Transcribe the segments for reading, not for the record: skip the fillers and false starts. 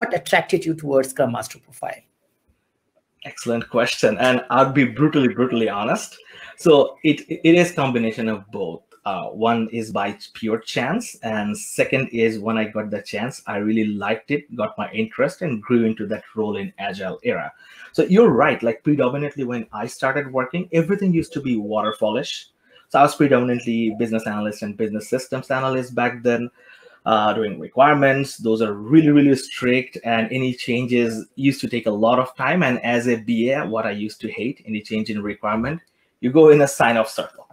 what attracted you towards Scrum Master profile? Excellent question. And I'll be brutally honest. So it is combination of both. One is by pure chance, and second is when I got the chance, I really liked it, got my interest, and grew into that role in Agile era. So you're right, like predominantly when I started working, everything used to be waterfallish. So I was predominantly business analyst and business systems analyst back then, doing requirements. Those are really strict, and any changes used to take a lot of time. And as a BA, what I used to hate, any change in requirement, you go in a sign-off circle.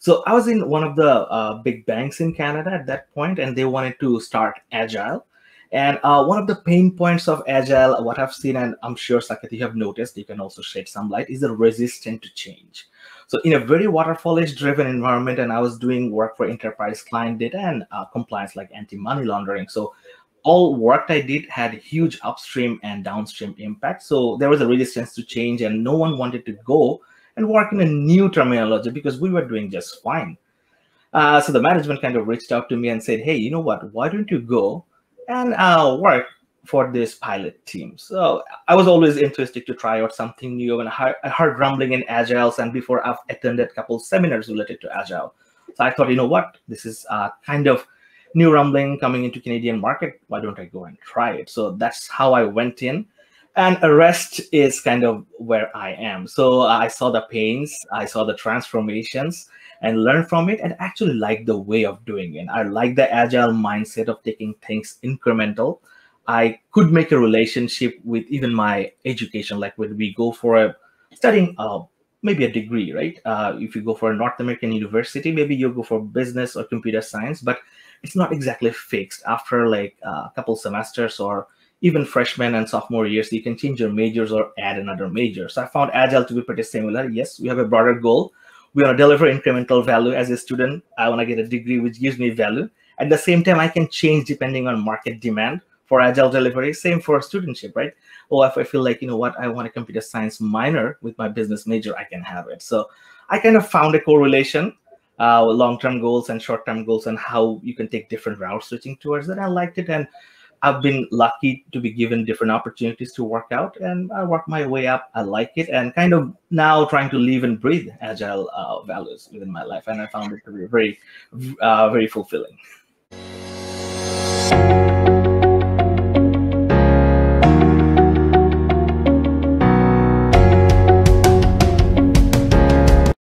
So I was in one of the big banks in Canada at that point, and they wanted to start Agile. And one of the pain points of Agile, what I've seen, and I'm sure, Saket, you have noticed, you can also shed some light, is the resistance to change. So in a very waterfallish driven environment, and I was doing work for enterprise client data and compliance like anti-money laundering. So all work I did had huge upstream and downstream impact. So there was a resistance to change, and no one wanted to go and work in a new terminology because we were doing just fine. So the management kind of reached out to me and said, hey, you know what, why don't you go and work for this pilot team? So I was always interested to try out something new, and I heard rumbling in Agiles, and before I've attended a couple of seminars related to Agile. So I thought, you know what, this is kind of new rumbling coming into Canadian market. Why don't I go and try it? So that's how I went in. And the rest is kind of where I am. So I saw the pains, I saw the transformations, and learned from it, and actually liked the way of doing it. I like the Agile mindset of taking things incremental. I could make a relationship with even my education, like when we go for a studying, maybe a degree, right? If you go for a North American university, maybe you go for business or computer science, but it's not exactly fixed. After like a couple semesters or even freshman and sophomore years, you can change your majors or add another major. So I found Agile to be pretty similar. Yes, we have a broader goal. We want to deliver incremental value as a student. I want to get a degree which gives me value. At the same time, I can change depending on market demand for Agile delivery. Same for studentship, right? Or if I feel like, you know what, I want a computer science minor with my business major, I can have it. So I kind of found a correlation, long-term goals and short-term goals, and how you can take different routes switching towards it. I liked it, and I've been lucky to be given different opportunities to work out, and I work my way up. I like it, and kind of now trying to live and breathe Agile values within my life. And I found it to be very fulfilling.